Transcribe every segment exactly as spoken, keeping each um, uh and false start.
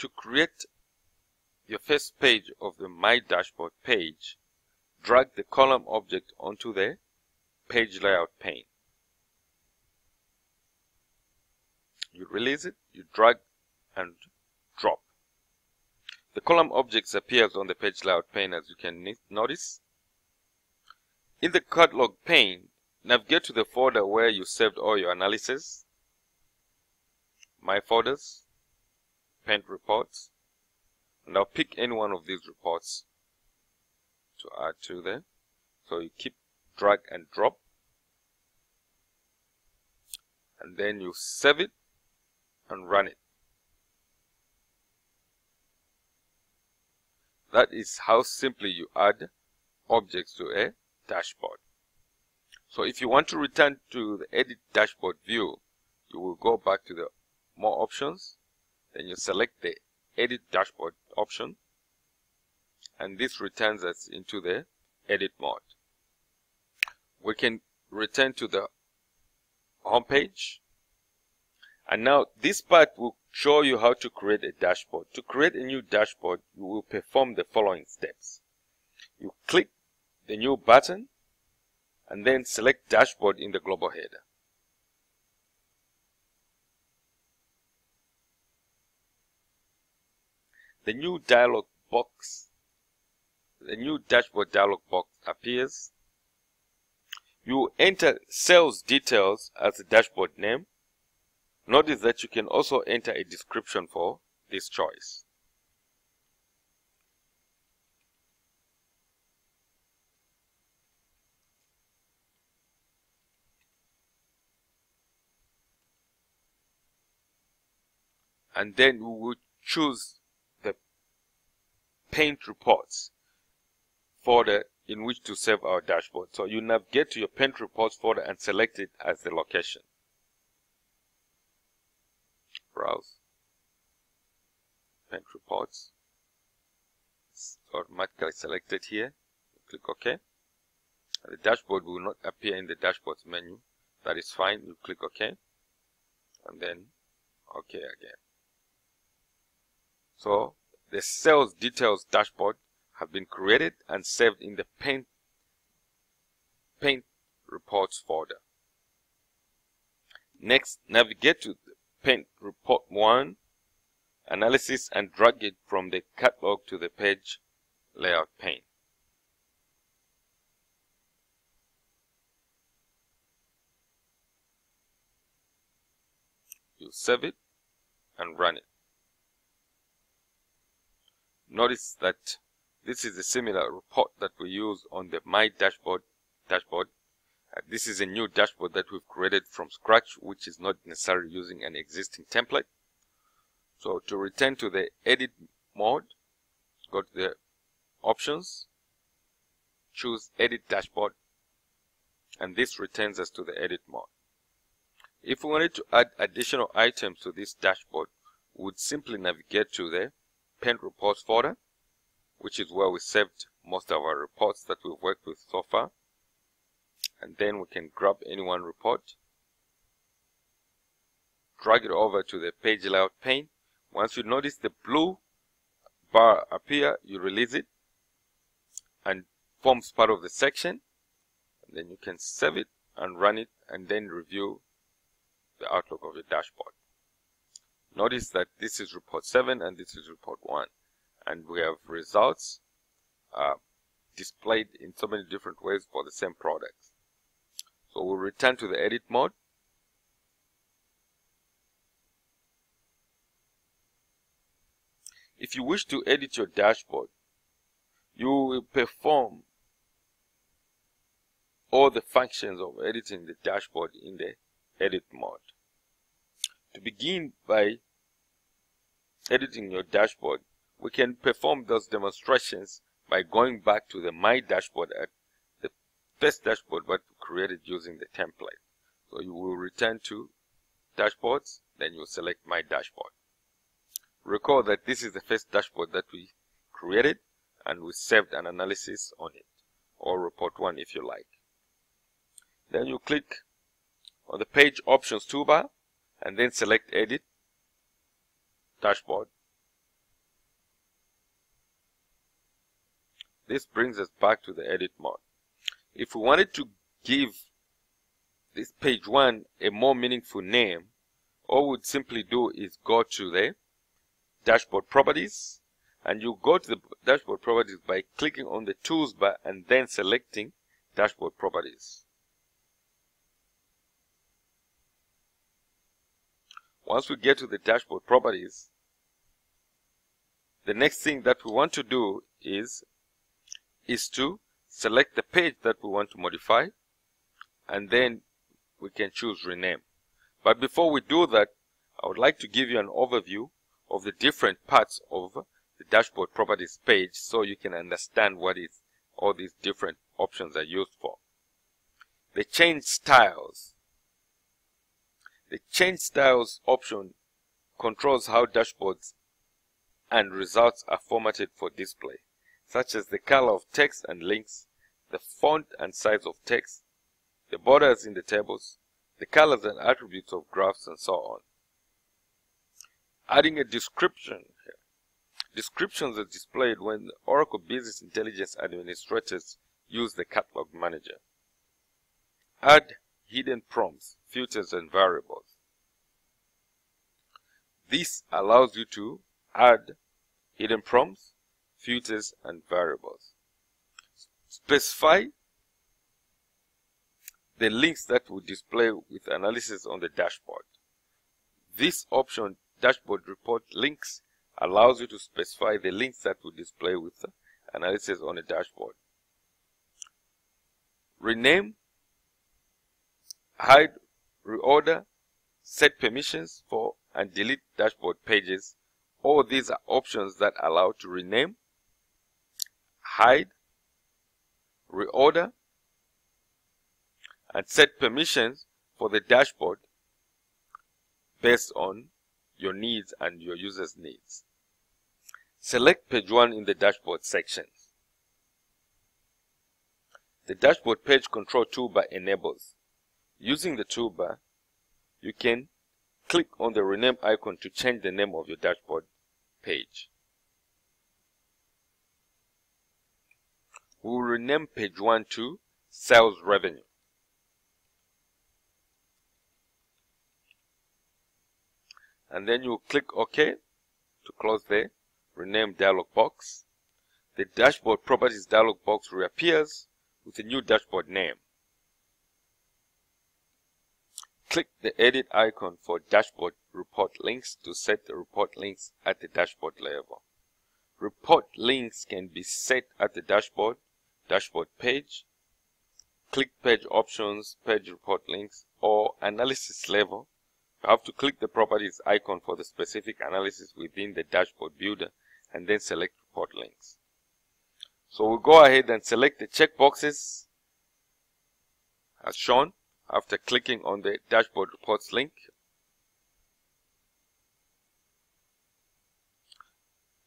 To create your first page of the My Dashboard page, drag the column object onto the page layout pane. You release it, you drag and drop. The column objects appears on the page layout pane, as you can notice. In the catalog pane, navigate to the folder where you saved all your analysis, My Folders, Paint Reports. Now pick any one of these reports to add to there. So you keep drag and drop, and then you save it and run it. That is how simply you add objects to a dashboard. So if you want to return to the Edit Dashboard view, you will go back to the More Options, then you select the Edit Dashboard option, and this returns us into the edit mode. We can return to the home page, and now this part will show you how to create a dashboard. To create a new dashboard, you will perform the following steps. You click the new button and then select Dashboard in the global header. The new dialog box, the new dashboard dialog box appears. You enter sales details as the dashboard name. Notice that you can also enter a description for this choice. And then we will choose the paint reports folder in which to save our dashboard. So you navigate to your paint reports folder and select it as the location. Browse, Paint Reports, it's automatically selected here, click OK. The dashboard will not appear in the dashboards menu, that is fine, you click OK, and then OK again. So the sales details dashboard have been created and saved in the Paint, paint Reports folder. Next, navigate to the Paint Report one Analysis and drag it from the catalog to the page layout pane. You save it and run it. Notice that this is a similar report that we use on the My Dashboard dashboard. This is a new dashboard that we've created from scratch, which is not necessarily using an existing template. So to return to the edit mode, go to the options, choose Edit Dashboard, and this returns us to the edit mode. If we wanted to add additional items to this dashboard, we would simply navigate to the Paint Reports folder, which is where we saved most of our reports that we've worked with so far. And then we can grab any one report, drag it over to the page layout pane. Once you notice the blue bar appear, you release it and forms part of the section. And then you can save it and run it, and then review the outlook of your dashboard. Notice that this is report seven and this is report one, and we have results uh, displayed in so many different ways for the same products. So we'll return to the edit mode. If you wish to edit your dashboard, you will perform all the functions of editing the dashboard in the edit mode. To begin by editing your dashboard, we can perform those demonstrations by going back to the My Dashboard at the first dashboard that we created using the template. So you will return to Dashboards, then you select My Dashboard. Recall that this is the first dashboard that we created, and we saved an analysis on it, or report one if you like. Then you click on the Page Options toolbar, and then select Edit Dashboard, This brings us back to the edit mode. If we wanted to give this page one a more meaningful name, all we'd simply do is go to the dashboard properties, and you go to the dashboard properties by clicking on the tools bar and then selecting dashboard properties. Once we get to the dashboard properties, the next thing that we want to do is is to select the page that we want to modify, and then we can choose rename. But before we do that, I would like to give you an overview of the different parts of the dashboard properties page so you can understand what is all these different options are used for. The change styles. The change styles option controls how dashboards and results are formatted for display, such as the color of text and links, the font and size of text, the borders in the tables, the colors and attributes of graphs, and so on. Adding a description here. Descriptions are displayed when Oracle Business Intelligence administrators use the Catalog Manager. Add hidden prompts, filters, and variables. This allows you to add hidden prompts, filters, and variables. Specify the links that will display with analysis on the dashboard. This option, Dashboard Report Links, allows you to specify the links that will display with analysis on the dashboard. Rename, hide, reorder, set permissions for and delete dashboard pages. All these are options that allow to rename, hide, reorder, and set permissions for the dashboard based on your needs and your users' needs. Select page one in the dashboard section. The dashboard page control toolbar enables. Using the toolbar, you can click on the rename icon to change the name of your dashboard page. We'll rename page one to Sales Revenue. And then you click OK to close the rename dialog box. The dashboard properties dialog box reappears with a new dashboard name. Click the edit icon for dashboard report links to set the report links at the dashboard level. Report links can be set at the dashboard, dashboard page, click page options, page report links, or analysis level. You have to click the properties icon for the specific analysis within the dashboard builder and then select report links. So we'll go ahead and select the checkboxes as shown after clicking on the dashboard reports link.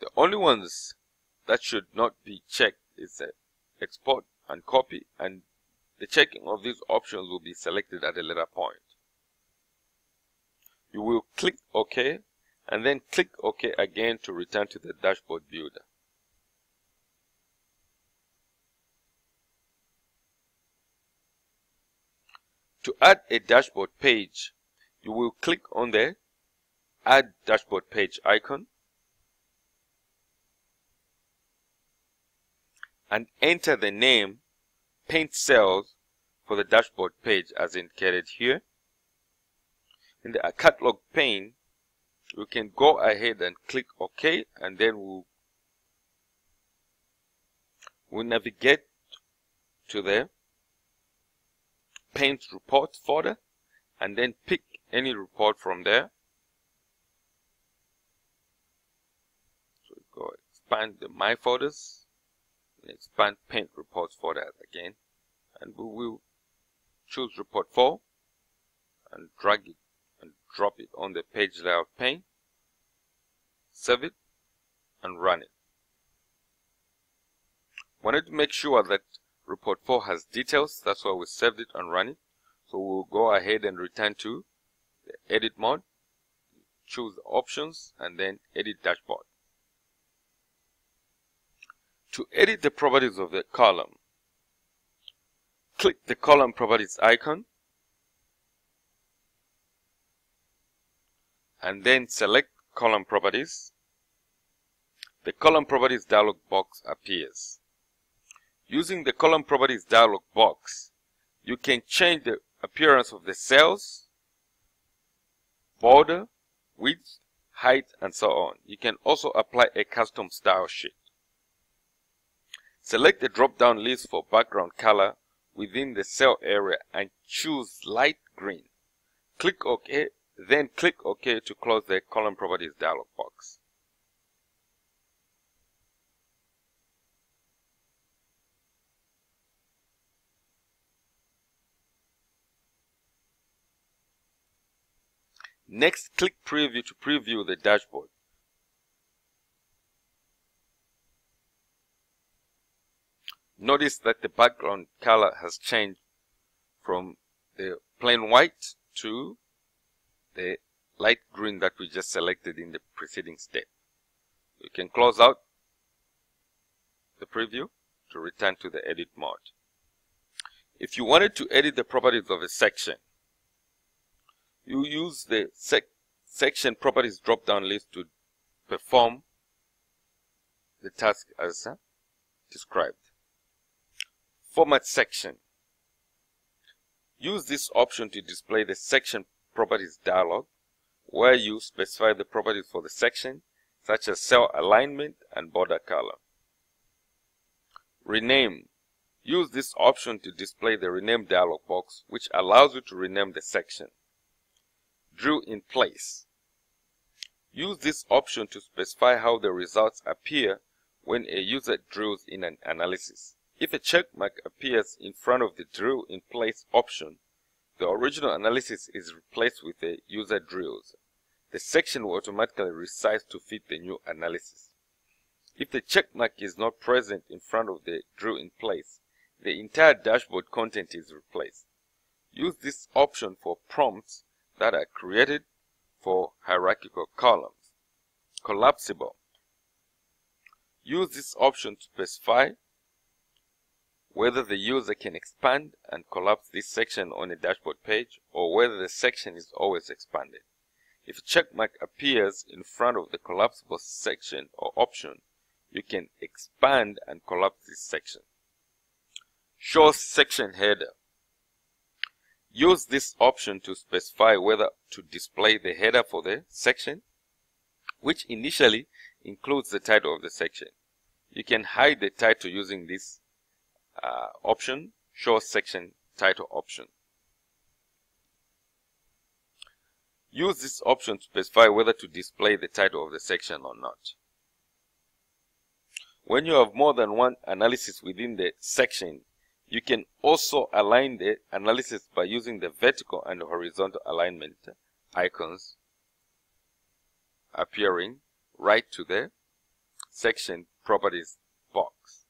The only ones that should not be checked is the export and copy, and the checking of these options will be selected at a later point. You will click OK and then click OK again to return to the dashboard builder. To add a dashboard page, you will click on the Add Dashboard Page icon and enter the name Paint Cells for the dashboard page as indicated here. In the catalog pane, you can go ahead and click OK, and then we'll, we'll navigate to the Paint Report folder and then pick any report from there. So go expand the My folders and expand Paint Reports folder again, and we will choose Report four and drag it. Drop it on the page layout pane, save it, and run it. Wanted to make sure that report four has details, that's why we saved it and run it. So we'll go ahead and return to the edit mode, choose options, and then edit dashboard. To edit the properties of the column, click the column properties icon and then select column properties. The column properties dialog box appears. Using the column properties dialog box, you can change the appearance of the cells, border, width, height, and so on. You can also apply a custom style sheet. Select the drop-down list for background color within the cell area and choose light green. Click OK, then click OK to close the column properties dialog box. Next, click Preview to preview the dashboard. Notice that the background color has changed from the plain white to the light green that we just selected in the preceding step. You can close out the preview to return to the edit mode. If you wanted to edit the properties of a section, you use the sec section properties drop-down list to perform the task as described. Format section. Use this option to display the section properties dialog where you specify the properties for the section such as cell alignment and border color. Rename. Use this option to display the rename dialog box which allows you to rename the section. Drill in place. Use this option to specify how the results appear when a user drills in an analysis. If a checkmark appears in front of the drill in place option, the original analysis is replaced with the user drills. The section will automatically resize to fit the new analysis. If the checkmark is not present in front of the drill in place, the entire dashboard content is replaced. Use this option for prompts that are created for hierarchical columns. Collapsible. Use this option to specify whether the user can expand and collapse this section on a dashboard page or whether the section is always expanded. If a checkmark appears in front of the collapsible section or option, you can expand and collapse this section. Show section header. Use this option to specify whether to display the header for the section, which initially includes the title of the section. You can hide the title using this Uh, option, show section title option. Use this option to specify whether to display the title of the section or not. When you have more than one analysis within the section, you can also align the analysis by using the vertical and horizontal alignment icons appearing right to the section properties box.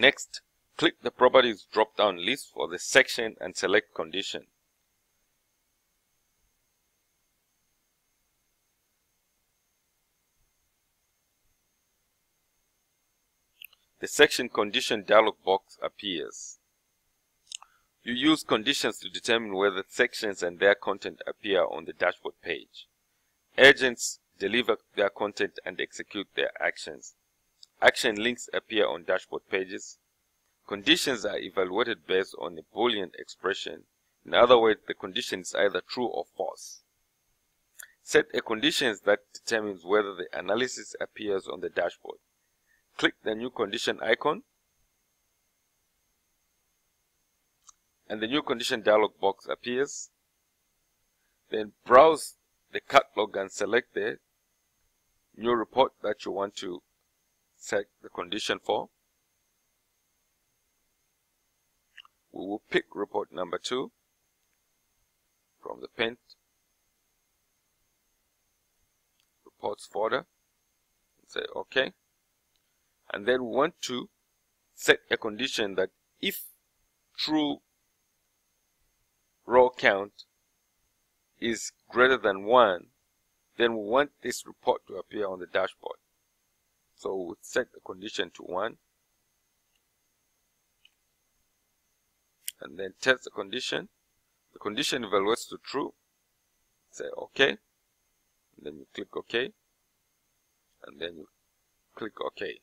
Next, click the Properties drop-down list for the section and select Condition. The Section Condition dialog box appears. You use conditions to determine whether sections and their content appear on the dashboard page. Agents deliver their content and execute their actions. Action links appear on dashboard pages. Conditions are evaluated based on the Boolean expression. In other words, the condition is either true or false. Set a condition that determines whether the analysis appears on the dashboard. Click the new condition icon, and the new condition dialog box appears. Then browse the catalog and select the new report that you want to set the condition for. We will pick report number two from the Paint Reports folder and say OK. And then we want to set a condition that if true row count is greater than one, then we want this report to appear on the dashboard. So we'll set the condition to one, and then test the condition. The condition evaluates to true. Say OK, and then you click OK, and then you click OK.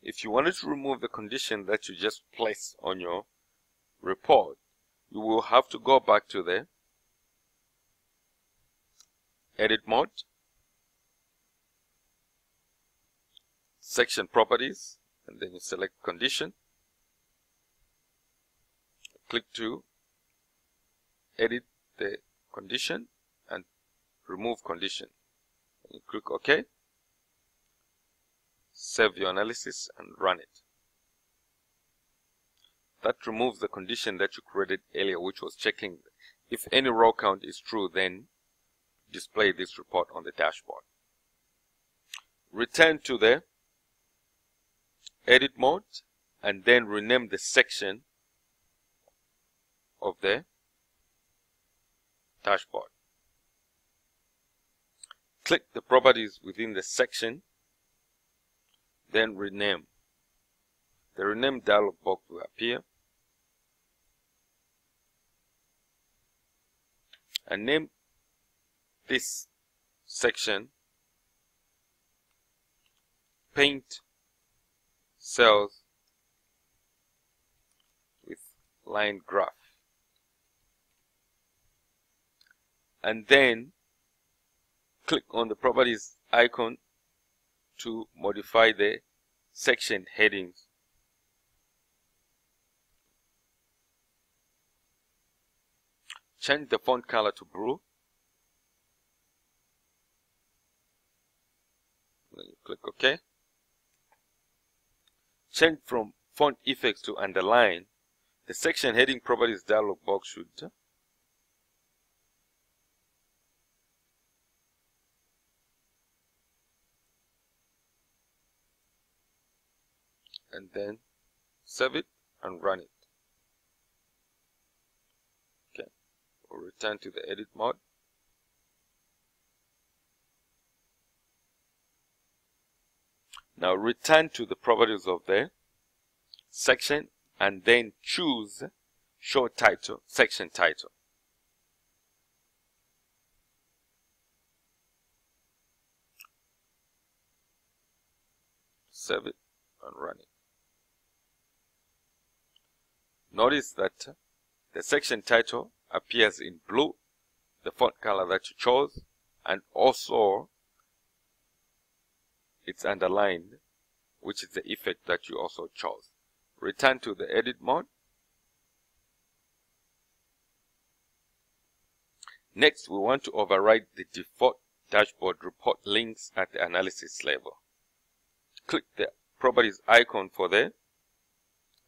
If you wanted to remove the condition that you just placed on your report, you will have to go back to the edit mode, section properties, and then you select condition, click to edit the condition and remove condition, and you click OK, save your analysis and run it. That removes the condition that you created earlier, which was checking if any row count is true, then display this report on the dashboard. Return to the edit mode and then rename the section of the dashboard. Click the properties within the section, then rename. The rename dialog box will appear. And name this section paint cells with line graph, and then click on the properties icon to modify the section headings. Change the font color to blue. Then you click OK. Change from font effects to underline. The section heading properties dialog box should and then save it and run it. Okay, we'll return to the edit mode. Now return to the properties of the section and then choose show title, section title. Save it and run it. Notice that the section title appears in blue, the font color that you chose, and also it's underlined, which is the effect that you also chose. Return to the edit mode. Next, we want to override the default dashboard report links at the analysis level. Click the properties icon for the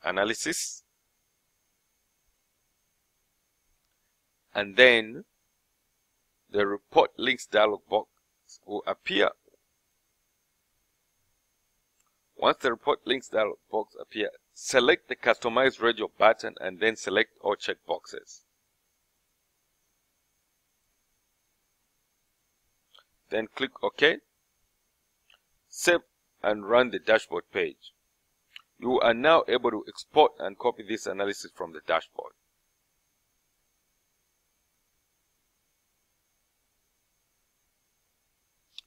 analysis, and then the report links dialog box will appear. Once the report links dialog box appear, select the customize radio button and then select all checkboxes. Then click OK, save and run the dashboard page. You are now able to export and copy this analysis from the dashboard.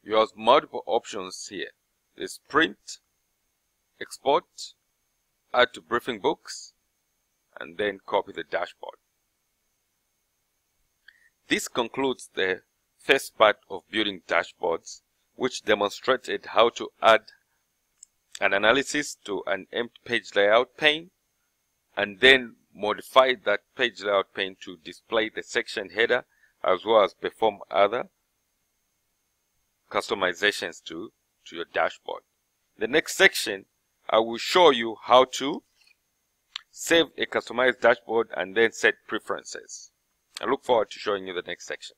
You have multiple options here. There's print, export, add to briefing books, and then copy the dashboard. This concludes the first part of building dashboards, which demonstrated how to add an analysis to an empty page layout pane, and then modify that page layout pane to display the section header, as well as perform other customizations to, to your dashboard. The next section, I will show you how to save a customized dashboard and then set preferences. I look forward to showing you the next section.